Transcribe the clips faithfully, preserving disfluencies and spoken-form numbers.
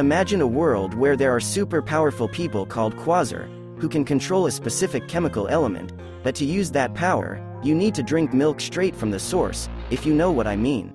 Imagine a world where there are super powerful people called Qwaser, who can control a specific chemical element, but to use that power, you need to drink milk straight from the source, if you know what I mean.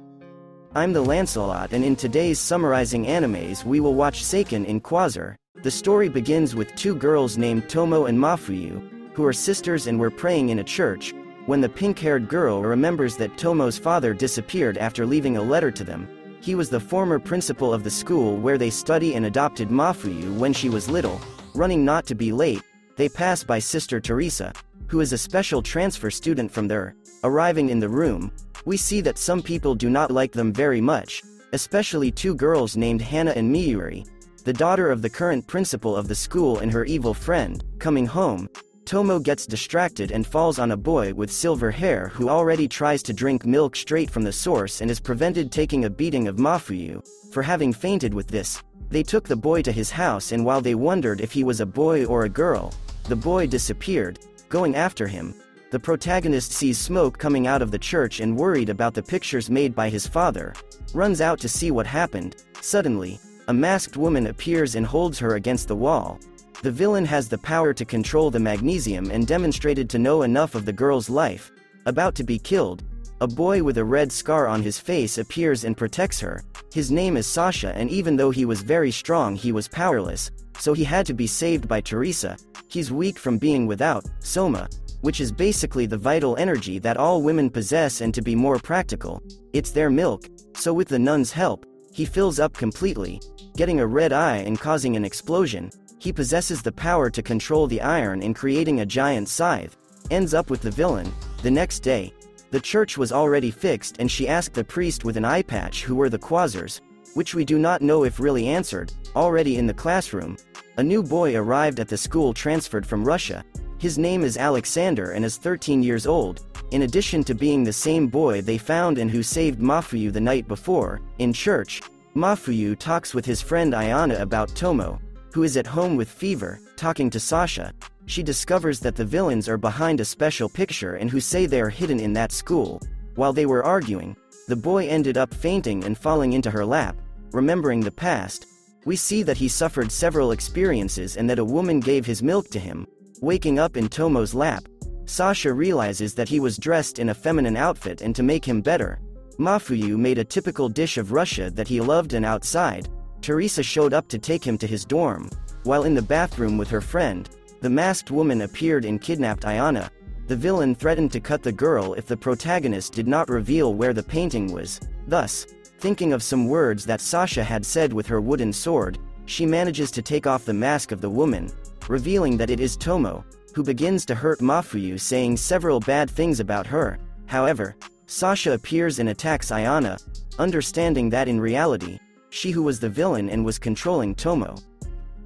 I'm the Lancelote, and in today's Summarizing Animes we will watch Seiken in Qwaser. The story begins with two girls named Tomo and Mafuyu, who are sisters and were praying in a church, when the pink-haired girl remembers that Tomo's father disappeared after leaving a letter to them. He was the former principal of the school where they study and adopted Mafuyu when she was little. Running not to be late, they pass by Sister Teresa, who is a special transfer student from there. Arriving in the room, we see that some people do not like them very much, especially two girls named Hannah and Miyuri, the daughter of the current principal of the school and her evil friend. Coming home, Tomo gets distracted and falls on a boy with silver hair who already tries to drink milk straight from the source and is prevented taking a beating of Mafuyu for having fainted with this. They took the boy to his house, and while they wondered if he was a boy or a girl, the boy disappeared. Going after him, the protagonist sees smoke coming out of the church and, worried about the pictures made by his father, runs out to see what happened. Suddenly, a masked woman appears and holds her against the wall. The villain has the power to control the magnesium and demonstrated to know enough of the girl's life. About to be killed, a boy with a red scar on his face appears and protects her. His name is Sasha, and even though he was very strong, he was powerless, so he had to be saved by Teresa. He's weak from being without Soma, which is basically the vital energy that all women possess, and to be more practical, it's their milk. So with the nun's help, he fills up completely, getting a red eye and causing an explosion. He possesses the power to control the iron and creating a giant scythe. Ends up with the villain. The next day, the church was already fixed, and she asked the priest with an eye patch who were the Qwasers, which we do not know if really answered. Already in the classroom, a new boy arrived at the school transferred from Russia. His name is Alexander and is thirteen years old. In addition to being the same boy they found and who saved Mafuyu the night before, in church, Mafuyu talks with his friend Ayana about Tomo, who is at home with fever. Talking to Sasha, she discovers that the villains are behind a special picture and who say they are hidden in that school. While they were arguing, the boy ended up fainting and falling into her lap. Remembering the past, we see that he suffered several experiences and that a woman gave his milk to him. Waking up in Tomo's lap, Sasha realizes that he was dressed in a feminine outfit, and to make him better, Mafuyu made a typical dish of Russia that he loved, and outside, Teresa showed up to take him to his dorm. While in the bathroom with her friend, the masked woman appeared and kidnapped Ayana. The villain threatened to cut the girl if the protagonist did not reveal where the painting was. Thus, thinking of some words that Sasha had said with her wooden sword, she manages to take off the mask of the woman, revealing that it is Tomo, who begins to hurt Mafuyu, saying several bad things about her. However, Sasha appears and attacks Ayana, understanding that in reality, she who was the villain and was controlling Tomo.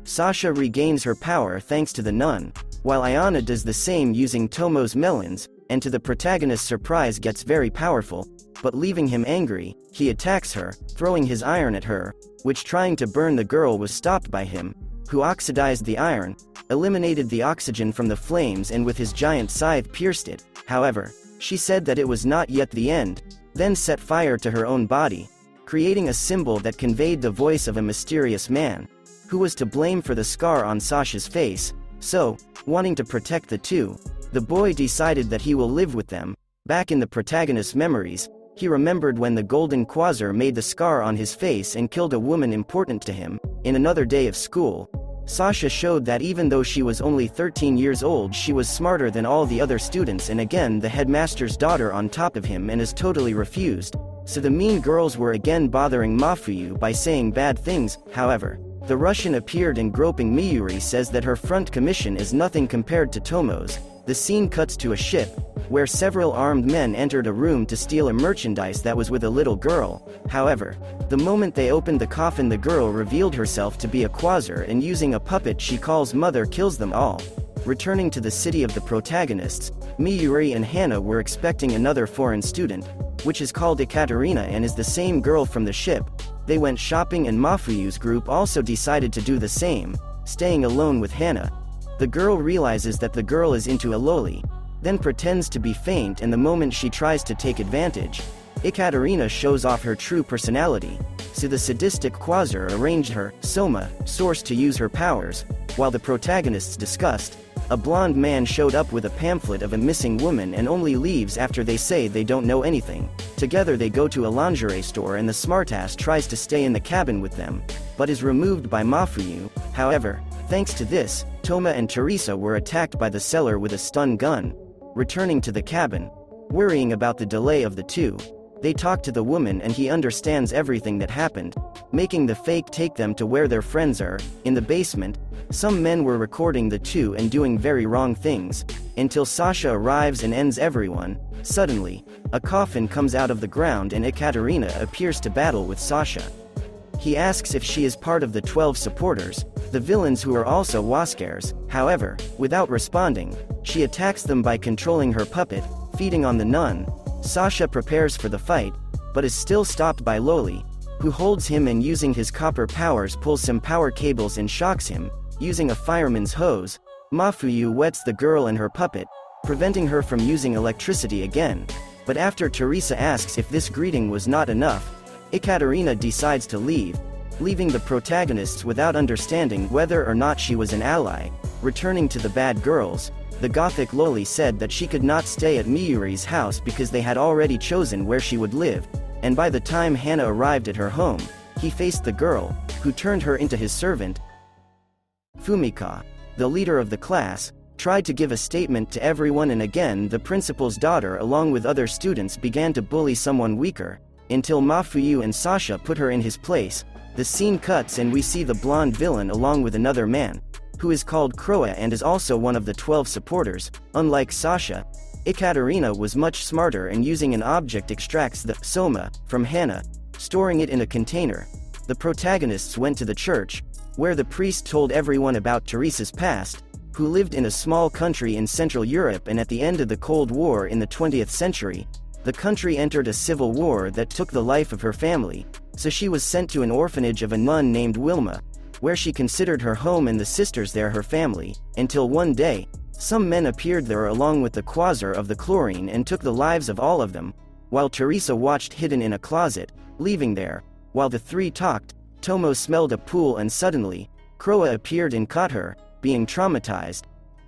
Sasha regains her power thanks to the nun, while Ayana does the same using Tomo's melons, and to the protagonist's surprise gets very powerful, but leaving him angry, he attacks her, throwing his iron at her, which, trying to burn the girl, was stopped by him, who oxidized the iron, eliminated the oxygen from the flames, and with his giant scythe pierced it. However, she said that it was not yet the end, then set fire to her own body, creating a symbol that conveyed the voice of a mysterious man, who was to blame for the scar on Sasha's face. So, wanting to protect the two, the boy decided that he will live with them. Back in the protagonist's memories, he remembered when the golden Qwaser made the scar on his face and killed a woman important to him. In another day of school, Sasha showed that even though she was only thirteen years old, she was smarter than all the other students, and again the headmaster's daughter on top of him, and is totally refused. So the mean girls were again bothering Mafuyu by saying bad things. However, the Russian appeared and, groping Miyuri, says that her front commission is nothing compared to Tomo's. The scene cuts to a ship, where several armed men entered a room to steal a merchandise that was with a little girl. However, the moment they opened the coffin, the girl revealed herself to be a Qwaser, and using a puppet she calls Mother kills them all. Returning to the city of the protagonists, Miyuri and Hannah were expecting another foreign student, which is called Ekaterina and is the same girl from the ship. They went shopping, and Mafuyu's group also decided to do the same. Staying alone with Hannah, the girl realizes that the girl is into Aloli, then pretends to be faint, and the moment she tries to take advantage, Ekaterina shows off her true personality, so the sadistic Qwaser arranged her, Soma, source to use her powers, while the protagonists discussed, a blonde man showed up with a pamphlet of a missing woman and only leaves after they say they don't know anything. Together they go to a lingerie store and the smartass tries to stay in the cabin with them, but is removed by Mafuyu. However, thanks to this, Tomo and Teresa were attacked by the seller with a stun gun. Returning to the cabin, worrying about the delay of the two, they talk to the woman and he understands everything that happened, making the fake take them to where their friends are, in the basement. Some men were recording the two and doing very wrong things, until Sasha arrives and ends everyone. Suddenly, a coffin comes out of the ground and Ekaterina appears to battle with Sasha. He asks if she is part of the twelve supporters, the villains who are also Waskers. However, without responding, she attacks them by controlling her puppet, feeding on the nun. Sasha prepares for the fight, but is still stopped by Loli, who holds him and using his copper powers pulls some power cables and shocks him. Using a fireman's hose, Mafuyu wets the girl and her puppet, preventing her from using electricity again. But after Teresa asks if this greeting was not enough, Ekaterina decides to leave, leaving the protagonists without understanding whether or not she was an ally. Returning to the bad girls, the gothic Loli said that she could not stay at Miyuri's house because they had already chosen where she would live, and by the time Hannah arrived at her home, he faced the girl, who turned her into his servant. Fumika, the leader of the class, tried to give a statement to everyone and again the principal's daughter along with other students began to bully someone weaker, until Mafuyu and Sasha put her in his place. The scene cuts and we see the blonde villain along with another man, who is called Kroa and is also one of the twelve supporters. Unlike Sasha, Ekaterina was much smarter and using an object extracts the Soma from Hannah, storing it in a container. The protagonists went to the church, where the priest told everyone about Teresa's past, who lived in a small country in Central Europe, and at the end of the Cold War in the twentieth century, the country entered a civil war that took the life of her family, so she was sent to an orphanage of a nun named Wilma, where she considered her home and the sisters there her family, until one day, some men appeared there along with the Qwaser of the chlorine and took the lives of all of them, while Teresa watched hidden in a closet, leaving there. While the three talked, Tomo smelled a pool and suddenly, Kroa appeared and caught her, being traumatized.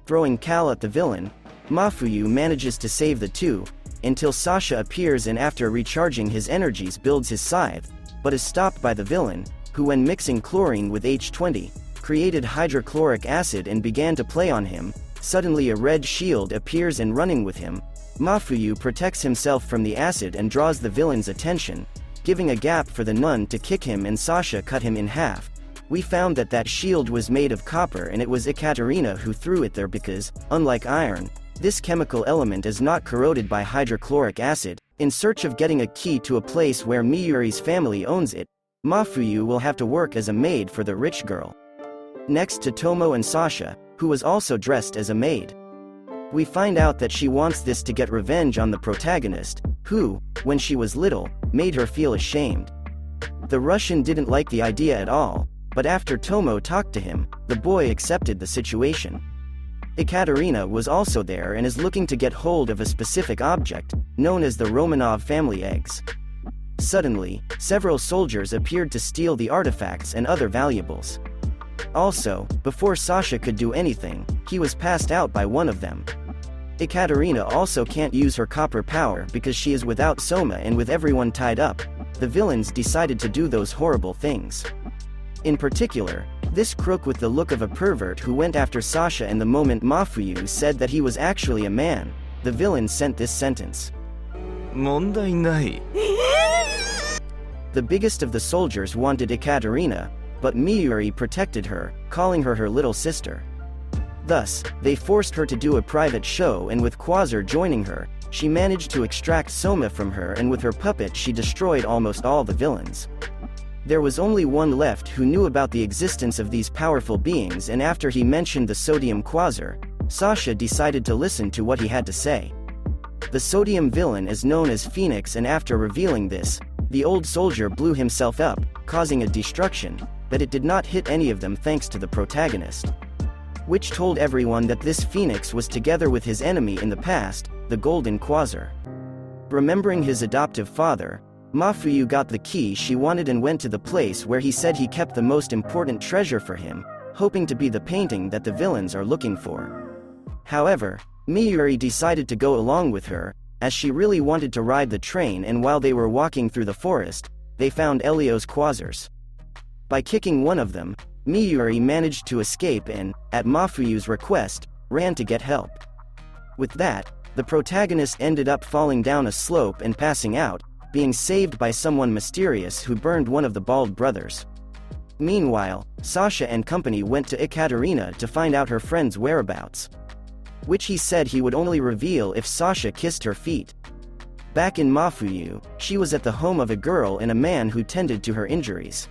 Throwing Cal at the villain, Mafuyu manages to save the two, until Sasha appears and after recharging his energies builds his scythe, but is stopped by the villain, who when mixing chlorine with H twenty, created hydrochloric acid and began to play on him. Suddenly a red shield appears and running with him, Mafuyu protects himself from the acid and draws the villain's attention, giving a gap for the nun to kick him and Sasha cut him in half. We found that that shield was made of copper and it was Ekaterina who threw it there because, unlike iron, this chemical element is not corroded by hydrochloric acid. In search of getting a key to a place where Miyuri's family owns it, Mafuyu will have to work as a maid for the rich girl. Next to Tomo and Sasha, who was also dressed as a maid. We find out that she wants this to get revenge on the protagonist, who, when she was little, made her feel ashamed. The Russian didn't like the idea at all, but after Tomo talked to him, the boy accepted the situation. Ekaterina was also there and is looking to get hold of a specific object, known as the Romanov family eggs. Suddenly, several soldiers appeared to steal the artifacts and other valuables. Also, before Sasha could do anything, he was passed out by one of them. Ekaterina also can't use her copper power because she is without Soma and with everyone tied up, the villains decided to do those horrible things. In particular, this crook with the look of a pervert who went after Sasha and the moment Mafuyu said that he was actually a man, the villain sent this sentence. The biggest of the soldiers wanted Ekaterina, but Miyuri protected her, calling her her little sister. Thus, they forced her to do a private show and with Qwaser joining her, she managed to extract Soma from her and with her puppet she destroyed almost all the villains. There was only one left who knew about the existence of these powerful beings, and after he mentioned the sodium Qwaser, Sasha decided to listen to what he had to say. The sodium villain is known as Phoenix and after revealing this, the old soldier blew himself up, causing a destruction, but it did not hit any of them thanks to the protagonist, which told everyone that this Phoenix was together with his enemy in the past, the Golden Qwaser. Remembering his adoptive father, Mafuyu got the key she wanted and went to the place where he said he kept the most important treasure for him, hoping to be the painting that the villains are looking for. However, Miyuri decided to go along with her, as she really wanted to ride the train, and while they were walking through the forest, they found Elio's Qwasers. By kicking one of them, Miyuri managed to escape and, at Mafuyu's request, ran to get help. With that, the protagonist ended up falling down a slope and passing out, being saved by someone mysterious who burned one of the Bald Brothers. Meanwhile, Sasha and company went to Ekaterina to find out her friend's whereabouts, which he said he would only reveal if Sasha kissed her feet. Back in Mafuyu, she was at the home of a girl and a man who tended to her injuries.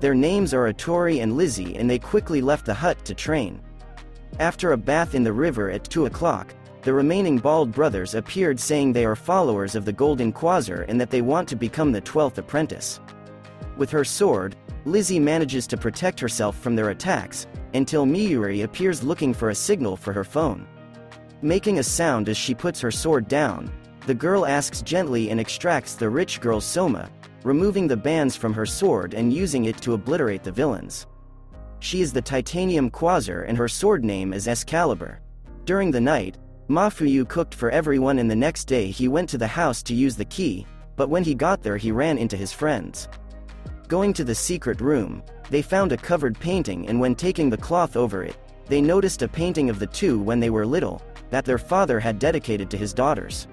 Their names are Atori and Lizzie, and they quickly left the hut to train. After a bath in the river at two o'clock, the remaining Bald Brothers appeared, saying they are followers of the Golden Qwaser and that they want to become the twelfth apprentice. With her sword, Lizzie manages to protect herself from their attacks, until Miyuri appears looking for a signal for her phone. Making a sound as she puts her sword down, the girl asks gently and extracts the rich girl's soma, removing the bands from her sword and using it to obliterate the villains. She is the Titanium Qwaser and her sword name is Excalibur. During the night, Mafuyu cooked for everyone, and the next day he went to the house to use the key, but when he got there he ran into his friends. Going to the secret room, they found a covered painting, and when taking the cloth over it, they noticed a painting of the two when they were little, that their father had dedicated to his daughters.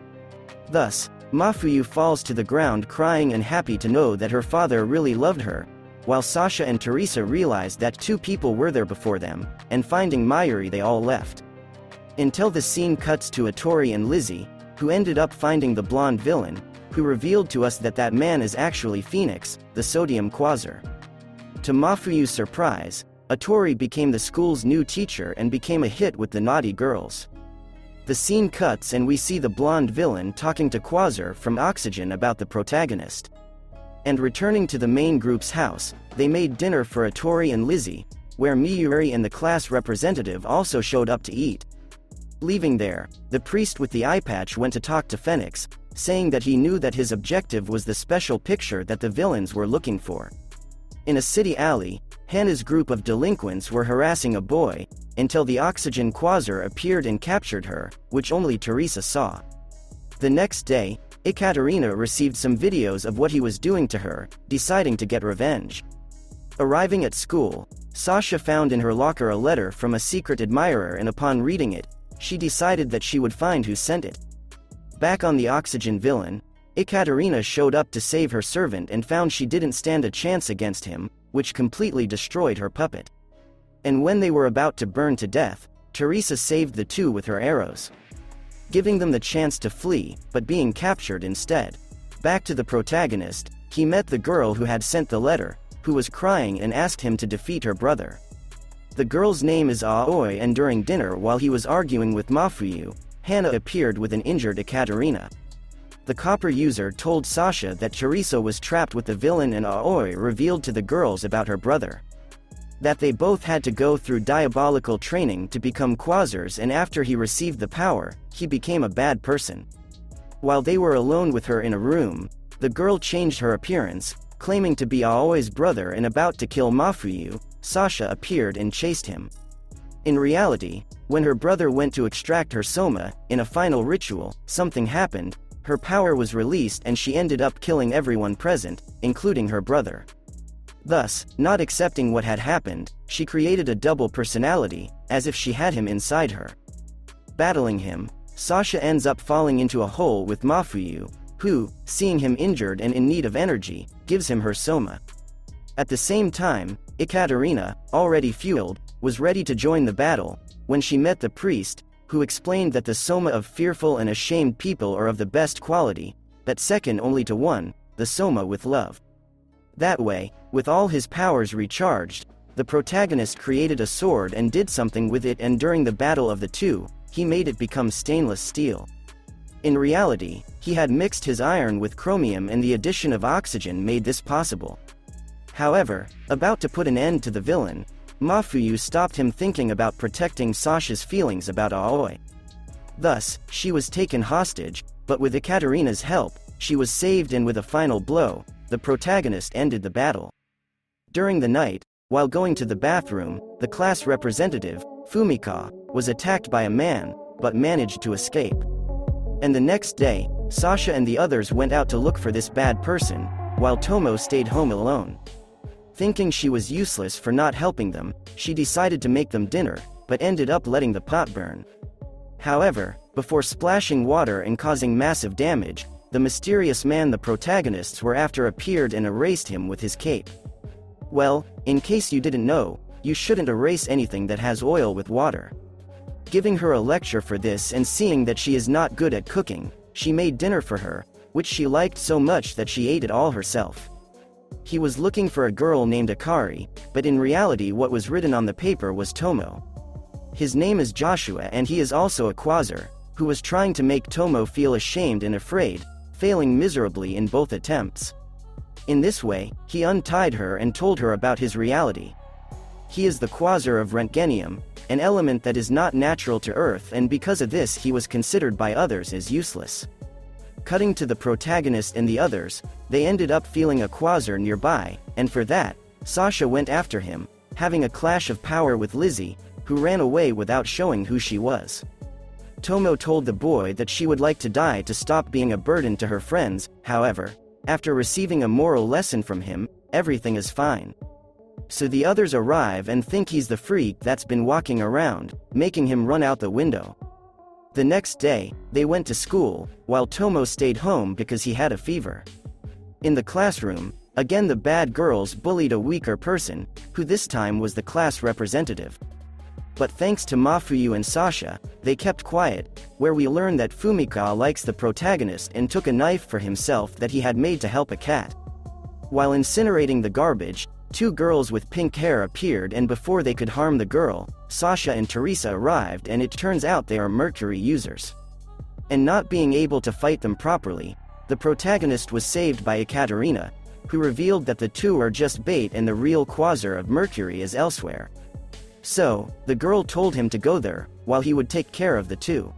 Thus, Mafuyu falls to the ground crying and happy to know that her father really loved her, while Sasha and Teresa realized that two people were there before them, and finding Miyuri they all left. Until the scene cuts to Atori and Lizzie, who ended up finding the blonde villain, who revealed to us that that man is actually Phoenix, the Sodium Qwaser. To Mafuyu's surprise, Atori became the school's new teacher and became a hit with the naughty girls. The scene cuts and we see the blonde villain talking to Qwaser from Oxygen about the protagonist. And returning to the main group's house, they made dinner for Atori and Lizzie, where Miyuri and the class representative also showed up to eat. Leaving there, the priest with the eye patch went to talk to Phoenix, saying that he knew that his objective was the special picture that the villains were looking for. In a city alley, Hannah's group of delinquents were harassing a boy, until the Oxygen Qwaser appeared and captured her, which only Teresa saw. The next day, Ekaterina received some videos of what he was doing to her, deciding to get revenge. Arriving at school, Sasha found in her locker a letter from a secret admirer, and upon reading it, she decided that she would find who sent it. Back on the Oxygen villain, Ekaterina showed up to save her servant and found she didn't stand a chance against him, which completely destroyed her puppet. And when they were about to burn to death, Teresa saved the two with her arrows, giving them the chance to flee, but being captured instead. Back to the protagonist, he met the girl who had sent the letter, who was crying, and asked him to defeat her brother. The girl's name is Aoi, and during dinner, while he was arguing with Mafuyu, Hannah appeared with an injured Ekaterina. The copper user told Sasha that Teresa was trapped with the villain, and Aoi revealed to the girls about her brother, that they both had to go through diabolical training to become Qwasers, and after he received the power, he became a bad person. While they were alone with her in a room, the girl changed her appearance, claiming to be Aoi's brother and about to kill Mafuyu. Sasha appeared and chased him. In reality, when her brother went to extract her soma, in a final ritual, something happened, her power was released and she ended up killing everyone present, including her brother. Thus, not accepting what had happened, she created a double personality, as if she had him inside her. Battling him, Sasha ends up falling into a hole with Mafuyu, who, seeing him injured and in need of energy, gives him her soma. At the same time, Ekaterina, already fueled, was ready to join the battle, when she met the priest, who explained that the soma of fearful and ashamed people are of the best quality, that second only to one, the soma with love. That way, with all his powers recharged, the protagonist created a sword and did something with it, and during the battle of the two, he made it become stainless steel. In reality, he had mixed his iron with chromium, and the addition of oxygen made this possible. However, about to put an end to the villain, Mafuyu stopped him, thinking about protecting Sasha's feelings about Aoi. Thus, she was taken hostage, But with Ekaterina's help, she was saved, and with a final blow, the protagonist ended the battle. During the night, while going to the bathroom, the class representative, Fumika, was attacked by a man, but managed to escape. And the next day, Sasha and the others went out to look for this bad person, while Tomo stayed home alone. Thinking she was useless for not helping them, she decided to make them dinner, but ended up letting the pot burn. However, before splashing water and causing massive damage, the mysterious man the protagonists were after appeared and erased him with his cape. Well, in case you didn't know, you shouldn't erase anything that has oil with water. Giving her a lecture for this and seeing that she is not good at cooking, she made dinner for her, which she liked so much that she ate it all herself. He was looking for a girl named Akari, but in reality what was written on the paper was Tomo. His name is Joshua, and he is also a Qwaser, who was trying to make Tomo feel ashamed and afraid, failing miserably in both attempts. In this way, he untied her and told her about his reality. He is the Qwaser of Rentgenium, an element that is not natural to Earth, and because of this he was considered by others as useless. Cutting to the protagonist and the others, they ended up feeling a Qwaser nearby, and for that, Sasha went after him, having a clash of power with Lizzie, who ran away without showing who she was. Tomo told the boy that she would like to die to stop being a burden to her friends. However, after receiving a moral lesson from him, everything is fine. So the others arrive and think he's the freak that's been walking around, making him run out the window. The next day, they went to school, while Tomo stayed home because he had a fever. In the classroom, again the bad girls bullied a weaker person, who this time was the class representative. But thanks to Mafuyu and Sasha, they kept quiet, where we learn that Fumika likes the protagonist and took a knife for himself that he had made to help a cat. While incinerating the garbage, two girls with pink hair appeared, and before they could harm the girl, Sasha and Teresa arrived, and it turns out they are mercury users. And not being able to fight them properly, the protagonist was saved by Ekaterina, who revealed that the two are just bait and the real Qwaser of Mercury is elsewhere. So, the girl told him to go there, while he would take care of the two.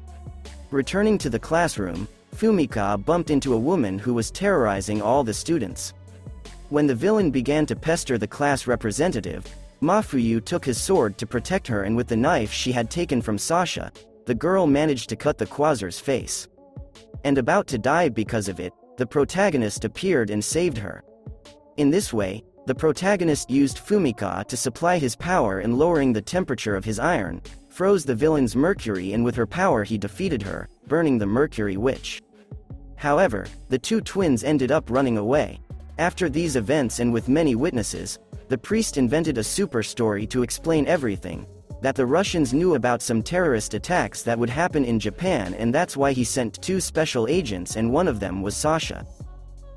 Returning to the classroom, Fumika bumped into a woman who was terrorizing all the students. When the villain began to pester the class representative, Mafuyu took his sword to protect her, and with the knife she had taken from Sasha, the girl managed to cut the Qwaser's face. And about to die because of it, the protagonist appeared and saved her. In this way, the protagonist used Fumika to supply his power, and lowering the temperature of his iron, froze the villain's mercury, and with her power he defeated her, burning the mercury witch. However, the two twins ended up running away. After these events, and with many witnesses, the priest invented a super story to explain everything, that the Russians knew about some terrorist attacks that would happen in Japan, and that's why he sent two special agents, and one of them was Sasha.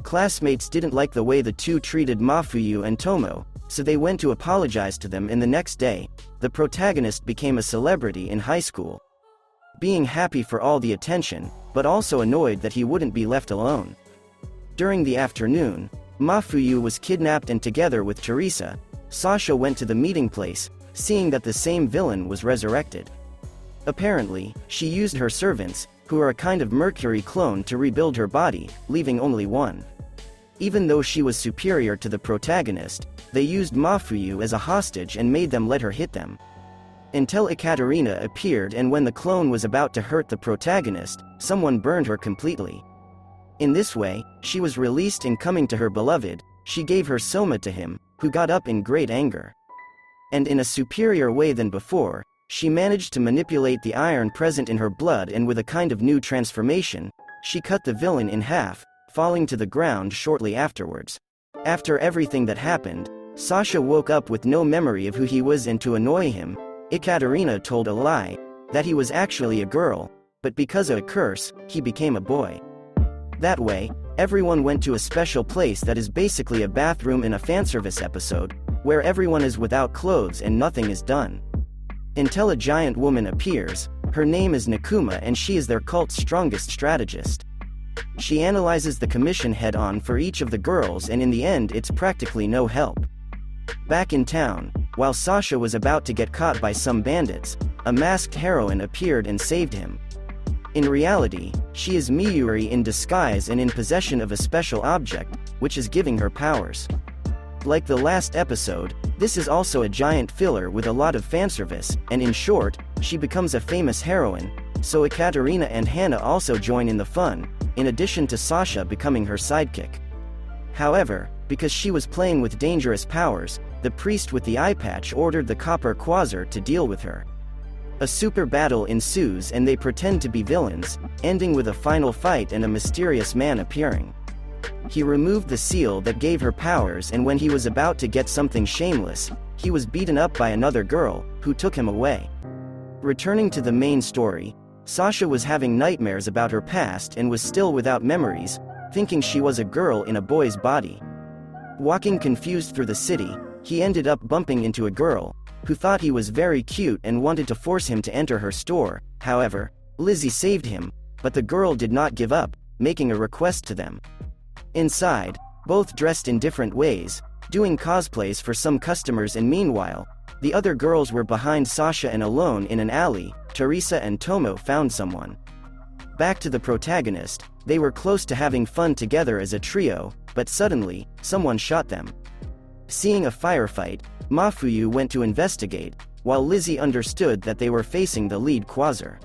Classmates didn't like the way the two treated Mafuyu and Tomo, so they went to apologize to them, and the next day, the protagonist became a celebrity in high school. Being happy for all the attention, but also annoyed that he wouldn't be left alone. During the afternoon, Mafuyu was kidnapped, and together with Teresa, Sasha went to the meeting place, seeing that the same villain was resurrected. Apparently, she used her servants, who are a kind of mercury clone, to rebuild her body, leaving only one. Even though she was superior to the protagonist, they used Mafuyu as a hostage and made them let her hit them. Until Ekaterina appeared, and when the clone was about to hurt the protagonist, someone burned her completely. In this way, she was released, and coming to her beloved, she gave her soma to him, who got up in great anger. And in a superior way than before, she managed to manipulate the iron present in her blood, and with a kind of new transformation, she cut the villain in half, falling to the ground shortly afterwards. After everything that happened, Sasha woke up with no memory of who he was, and to annoy him, Ekaterina told a lie, that he was actually a girl, but because of a curse, he became a boy. That way, everyone went to a special place that is basically a bathroom in a fanservice episode, where everyone is without clothes and nothing is done. Until a giant woman appears, her name is Nakuma, and she is their cult's strongest strategist. She analyzes the commission head-on for each of the girls, and in the end it's practically no help. Back in town, while Sasha was about to get caught by some bandits, a masked heroine appeared and saved him. In reality, she is Miyuri in disguise and in possession of a special object, which is giving her powers. Like the last episode, this is also a giant filler with a lot of fanservice, and in short, she becomes a famous heroine, so Ekaterina and Hannah also join in the fun, in addition to Sasha becoming her sidekick. However, because she was playing with dangerous powers, the priest with the eye patch ordered the Copper Qwaser to deal with her. A super battle ensues and they pretend to be villains, ending with a final fight and a mysterious man appearing. He removed the seal that gave her powers, and when he was about to get something shameless, he was beaten up by another girl, who took him away. Returning to the main story, Sasha was having nightmares about her past and was still without memories, thinking she was a girl in a boy's body. Walking confused through the city, he ended up bumping into a girl, who thought he was very cute and wanted to force him to enter her store. However, Lizzie saved him, but the girl did not give up, making a request to them. Inside, both dressed in different ways, doing cosplays for some customers, and meanwhile, the other girls were behind Sasha and alone in an alley. Teresa and Tomo found someone. Back to the protagonist, they were close to having fun together as a trio, but suddenly, someone shot them. Seeing a firefight, Mafuyu went to investigate, while Lizzie understood that they were facing the lead Qwaser.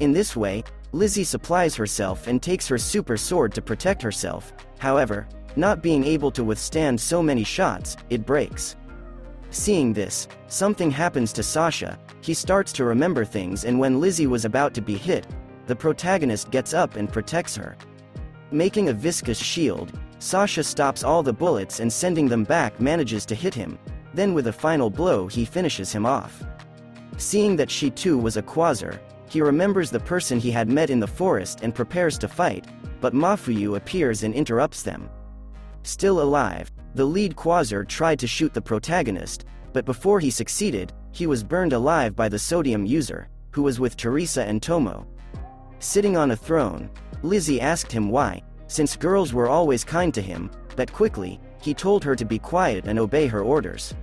In this way, Lizzie supplies herself and takes her super sword to protect herself. However, not being able to withstand so many shots, it breaks. Seeing this, something happens to Sasha. He starts to remember things, and when Lizzie was about to be hit, the protagonist gets up and protects her. Making a viscous shield, Sasha stops all the bullets and, sending them back, manages to hit him. Then with a final blow he finishes him off. Seeing that she too was a Qwaser, he remembers the person he had met in the forest and prepares to fight, but Mafuyu appears and interrupts them. Still alive, the lead Qwaser tried to shoot the protagonist, but before he succeeded, he was burned alive by the sodium user, who was with Teresa and Tomo. Sitting on a throne, Lizzie asked him why, since girls were always kind to him, but quickly, he told her to be quiet and obey her orders.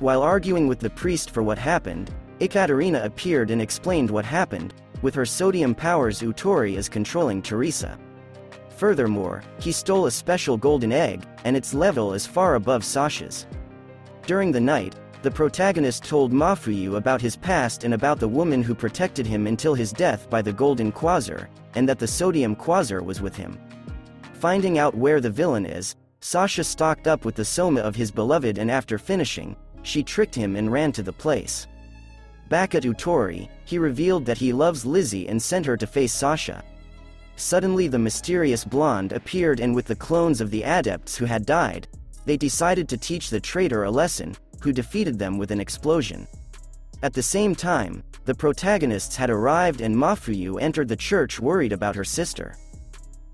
While arguing with the priest for what happened, Ekaterina appeared and explained what happened. With her sodium powers, Atori is controlling Teresa. Furthermore, he stole a special golden egg, and its level is far above Sasha's. During the night, the protagonist told Mafuyu about his past and about the woman who protected him until his death by the golden Qwaser, and that the sodium Qwaser was with him. Finding out where the villain is, Sasha stocked up with the soma of his beloved, and after finishing, she tricked him and ran to the place. Back at Atori, he revealed that he loves Lizzie and sent her to face Sasha. Suddenly the mysterious blonde appeared, and with the clones of the adepts who had died, they decided to teach the traitor a lesson, who defeated them with an explosion. At the same time, the protagonists had arrived and Mafuyu entered the church worried about her sister.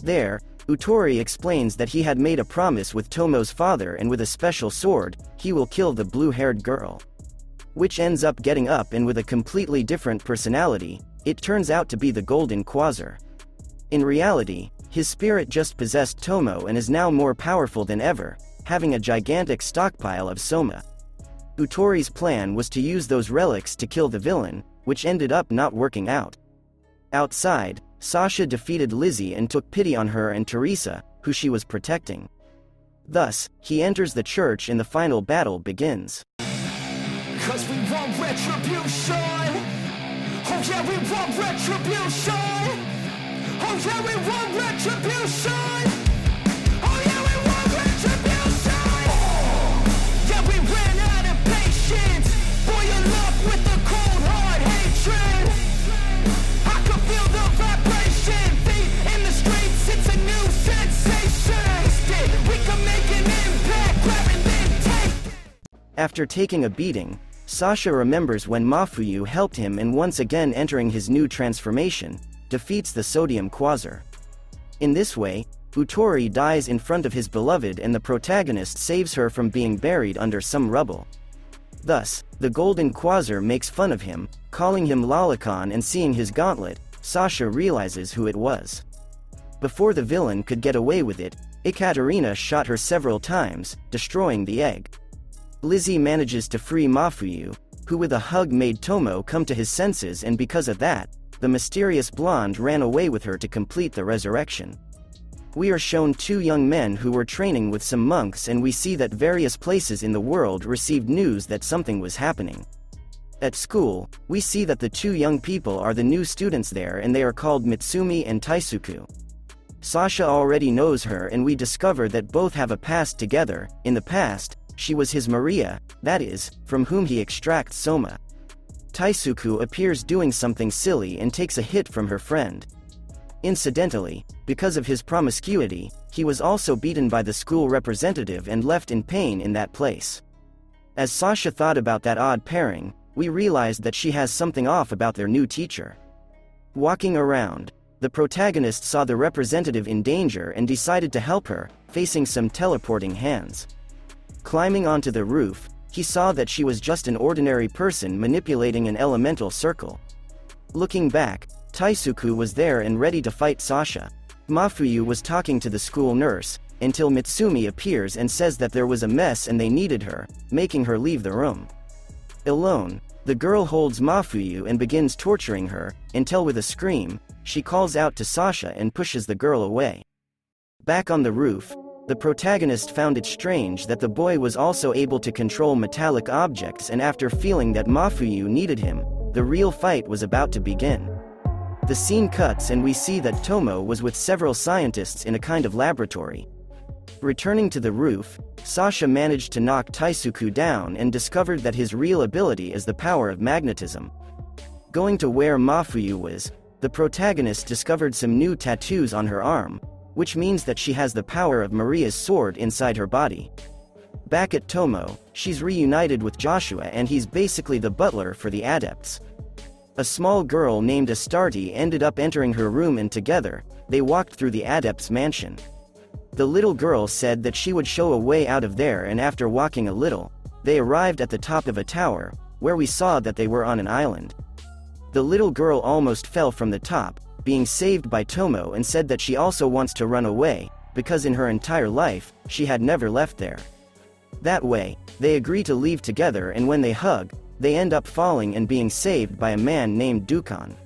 There, Atori explains that he had made a promise with Tomo's father, and with a special sword, he will kill the blue-haired girl. Which ends up getting up, and with a completely different personality, it turns out to be the golden Qwaser. In reality, his spirit just possessed Tomo and is now more powerful than ever, having a gigantic stockpile of soma. Atori's plan was to use those relics to kill the villain, which ended up not working out. Outside, Sasha defeated Lizzie and took pity on her and Teresa, who she was protecting. Thus, he enters the church and the final battle begins. 'Cause we want retribution. Oh yeah, we want retribution. Oh yeah, we want retribution. Oh yeah, we want retribution. Oh, yeah, we ran out of patience. Boiling up with the cold hard hatred. I can feel the vibration. Feet in the streets, it's a new sensation. We can make an impact, grab and then take it. After taking a beating, Sasha remembers when Mafuyu helped him, and once again entering his new transformation, defeats the sodium Qwaser. In this way, Atori dies in front of his beloved and the protagonist saves her from being buried under some rubble. Thus, the golden Qwaser makes fun of him, calling him Lolicon, and seeing his gauntlet, Sasha realizes who it was. Before the villain could get away with it, Ekaterina shot her several times, destroying the egg. Lizzie manages to free Mafuyu, who with a hug made Tomo come to his senses, and because of that, the mysterious blonde ran away with her to complete the resurrection. We are shown two young men who were training with some monks, and we see that various places in the world received news that something was happening. At school, we see that the two young people are the new students there, and they are called Mitsumi and Taisuku. Sasha already knows her, and we discover that both have a past together. In the past, she was his Maria, that is, from whom he extracts Soma. Taisuku appears doing something silly and takes a hit from her friend. Incidentally, because of his promiscuity, he was also beaten by the school representative and left in pain in that place. As Sasha thought about that odd pairing, we realized that she has something off about their new teacher. Walking around, the protagonist saw the representative in danger and decided to help her, facing some teleporting hands. Climbing onto the roof, he saw that she was just an ordinary person manipulating an elemental circle. Looking back, Taisuku was there and ready to fight Sasha. Mafuyu was talking to the school nurse, until Mitsumi appears and says that there was a mess and they needed her, making her leave the room. Alone, the girl holds Mafuyu and begins torturing her, until with a scream, she calls out to Sasha and pushes the girl away. Back on the roof, the protagonist found it strange that the boy was also able to control metallic objects, and after feeling that Mafuyu needed him, the real fight was about to begin. The scene cuts and we see that Tomo was with several scientists in a kind of laboratory. Returning to the roof, Sasha managed to knock Taisuku down and discovered that his real ability is the power of magnetism. Going to where Mafuyu was, the protagonist discovered some new tattoos on her arm, which means that she has the power of Maria's sword inside her body. Back at Tomo, she's reunited with Joshua and he's basically the butler for the adepts. A small girl named Astarte ended up entering her room, and together, they walked through the adept's mansion. The little girl said that she would show a way out of there, and after walking a little, they arrived at the top of a tower, where we saw that they were on an island. The little girl almost fell from the top, being saved by Tomo, and said that she also wants to run away, because in her entire life, she had never left there. That way, they agree to leave together, and when they hug, they end up falling and being saved by a man named Dukan.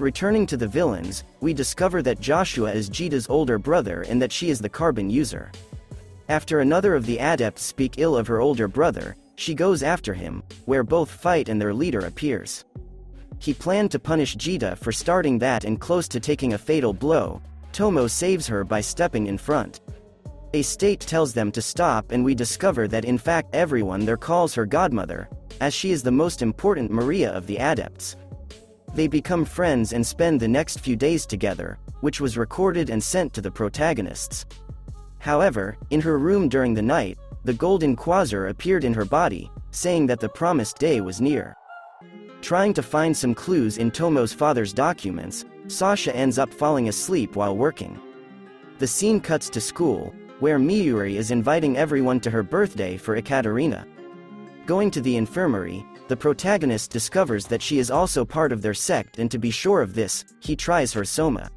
Returning to the villains, we discover that Joshua is Jita's older brother and that she is the carbon user. After another of the adepts speak ill of her older brother, she goes after him, where both fight and their leader appears. He planned to punish Jita for starting that, and close to taking a fatal blow, Tomo saves her by stepping in front. A state tells them to stop, and we discover that in fact everyone there calls her godmother, as she is the most important Maria of the adepts. They become friends and spend the next few days together, which was recorded and sent to the protagonists. However, in her room during the night, the golden Qwaser appeared in her body, saying that the promised day was near. Trying to find some clues in Tomo's father's documents, Sasha ends up falling asleep while working. The scene cuts to school, where Miyuri is inviting everyone to her birthday for Ekaterina. Going to the infirmary, the protagonist discovers that she is also part of their sect, and to be sure of this, he tries her Soma.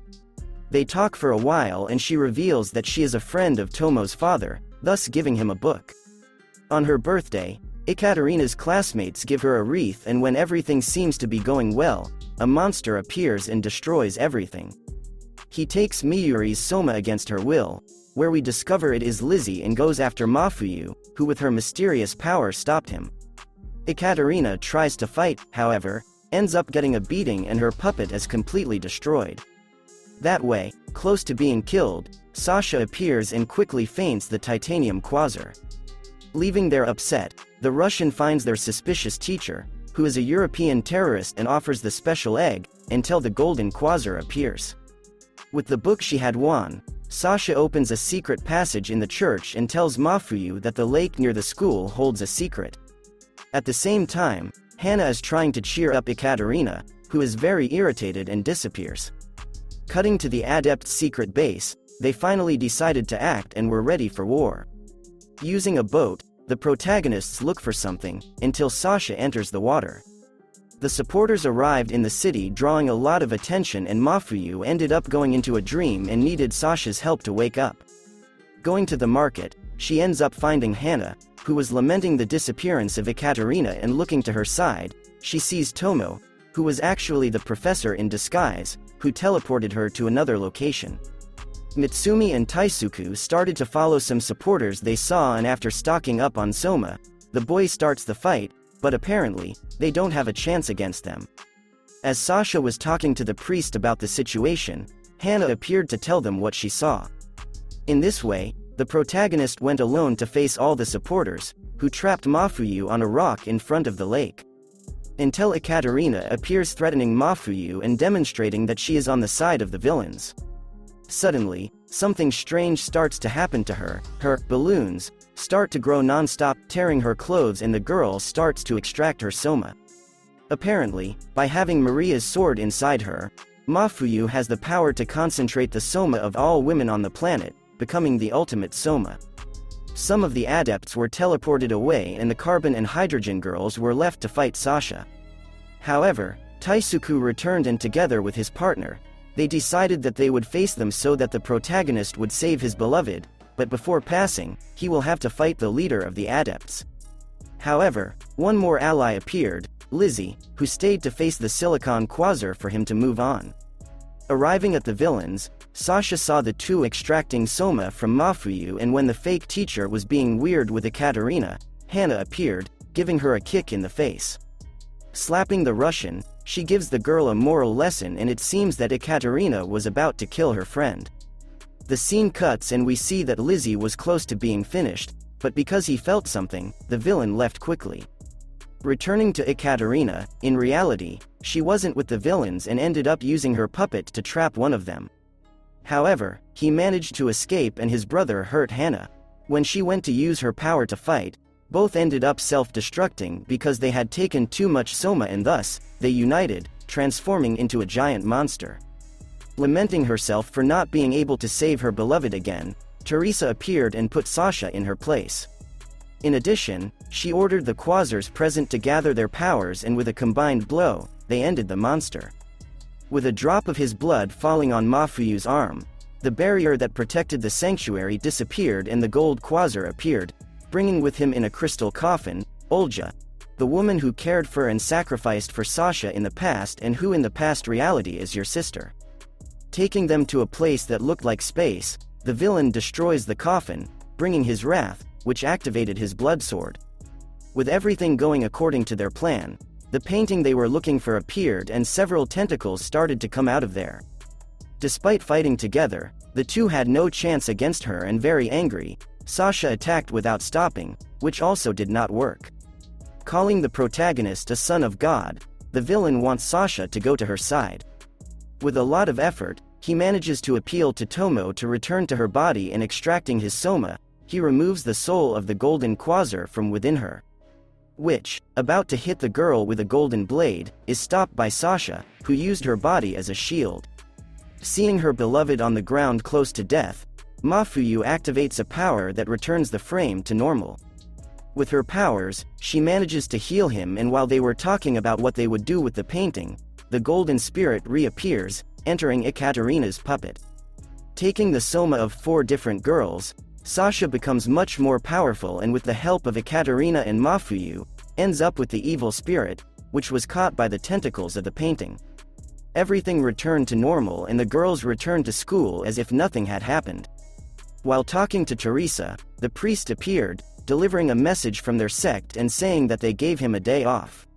They talk for a while and she reveals that she is a friend of Tomo's father, thus giving him a book. On her birthday, Ekaterina's classmates give her a wreath, and when everything seems to be going well, a monster appears and destroys everything. He takes Miyuri's Soma against her will, where we discover it is Lizzie, and goes after Mafuyu, who with her mysterious power stopped him. Ekaterina tries to fight, however, ends up getting a beating and her puppet is completely destroyed. That way, close to being killed, Sasha appears and quickly faints the Titanium Qwaser. Leaving there upset, the Russian finds their suspicious teacher, who is a European terrorist, and offers the special egg, until the golden Qwaser appears. With the book she had won, Sasha opens a secret passage in the church and tells Mafuyu that the lake near the school holds a secret. At the same time, Hannah is trying to cheer up Ekaterina, who is very irritated and disappears. Cutting to the adept's secret base, they finally decided to act and were ready for war. Using a boat, the protagonists look for something, until Sasha enters the water. The supporters arrived in the city, drawing a lot of attention, and Mafuyu ended up going into a dream and needed Sasha's help to wake up. Going to the market, she ends up finding Hannah, who was lamenting the disappearance of Ekaterina, and looking to her side, she sees Tomo, who was actually the professor in disguise, who teleported her to another location. Mitsumi and Taisuku started to follow some supporters they saw, and after stocking up on Soma, the boy starts the fight, but apparently, they don't have a chance against them. As Sasha was talking to the priest about the situation, Hannah appeared to tell them what she saw. In this way, the protagonist went alone to face all the supporters, who trapped Mafuyu on a rock in front of the lake. Until Ekaterina appears threatening Mafuyu and demonstrating that she is on the side of the villains. Suddenly, something strange starts to happen to her. Her balloons start to grow non-stop, tearing her clothes, and the girl starts to extract her soma. Apparently, by having Maria's sword inside her, Mafuyu has the power to concentrate the soma of all women on the planet, becoming the ultimate soma. Some of the adepts were teleported away and the carbon and hydrogen girls were left to fight Sasha. However, Taisuku returned, and together with his partner, they decided that they would face them so that the protagonist would save his beloved, but before passing, he will have to fight the leader of the adepts. However, one more ally appeared, Lizzie, who stayed to face the Silicon Qwaser for him to move on. Arriving at the villains, Sasha saw the two extracting Soma from Mafuyu, and when the fake teacher was being weird with Ekaterina, Hannah appeared, giving her a kick in the face. Slapping the Russian, she gives the girl a moral lesson, and it seems that Ekaterina was about to kill her friend. The scene cuts and we see that Lizzie was close to being finished, but because he felt something, the villain left quickly. Returning to Ekaterina, in reality, she wasn't with the villains and ended up using her puppet to trap one of them. However, he managed to escape and his brother hurt Hannah. When she went to use her power to fight, both ended up self-destructing because they had taken too much soma, and thus, they united, transforming into a giant monster. Lamenting herself for not being able to save her beloved again, Teresa appeared and put Sasha in her place. In addition, she ordered the Qwasers present to gather their powers, and with a combined blow, they ended the monster. With a drop of his blood falling on Mafuyu's arm, the barrier that protected the sanctuary disappeared and the gold Qwaser appeared, bringing with him in a crystal coffin, Olja, the woman who cared for and sacrificed for Sasha in the past, and who in the past reality is your sister. Taking them to a place that looked like space, the villain destroys the coffin, bringing his wrath, which activated his blood sword. With everything going according to their plan, the painting they were looking for appeared and several tentacles started to come out of there. Despite fighting together, the two had no chance against her, and very angry, Sasha attacked without stopping, which also did not work. Calling the protagonist a son of God, the villain wants Sasha to go to her side. With a lot of effort, he manages to appeal to Tomo to return to her body, and extracting his soma, he removes the soul of the golden Qwaser from within her, which, about to hit the girl with a golden blade, is stopped by Sasha, who used her body as a shield. Seeing her beloved on the ground close to death, Mafuyu activates a power that returns the frame to normal. With her powers, she manages to heal him, and while they were talking about what they would do with the painting, the golden spirit reappears, entering Ekaterina's puppet. Taking the soma of four different girls, Sasha becomes much more powerful, and with the help of Ekaterina and Mafuyu, ends up with the evil spirit, which was caught by the tentacles of the painting. Everything returned to normal and the girls returned to school as if nothing had happened. While talking to Teresa, the priest appeared, delivering a message from their sect and saying that they gave him a day off.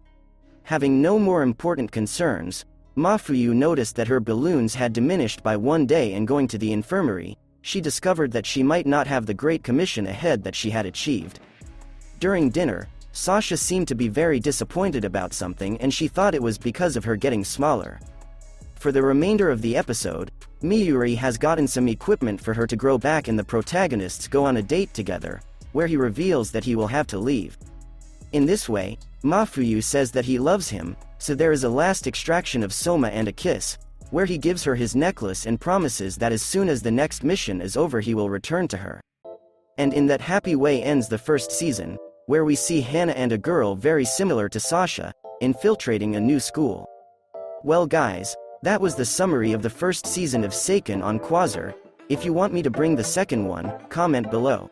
Having no more important concerns, Mafuyu noticed that her balloons had diminished by one day, and going to the infirmary, she discovered that she might not have the great commission ahead that she had achieved. During dinner, Sasha seemed to be very disappointed about something, and she thought it was because of her getting smaller. For the remainder of the episode, Miyuri has gotten some equipment for her to grow back, and the protagonists go on a date together, where he reveals that he will have to leave. In this way, Mafuyu says that he loves him, so there is a last extraction of soma and a kiss, where he gives her his necklace and promises that as soon as the next mission is over he will return to her. And in that happy way ends the first season, where we see Hannah and a girl very similar to Sasha, infiltrating a new school. Well guys, that was the summary of the first season of Seiken in Qwaser. If you want me to bring the second one, comment below.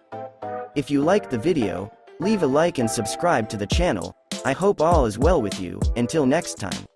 If you liked the video, leave a like and subscribe to the channel. I hope all is well with you, until next time.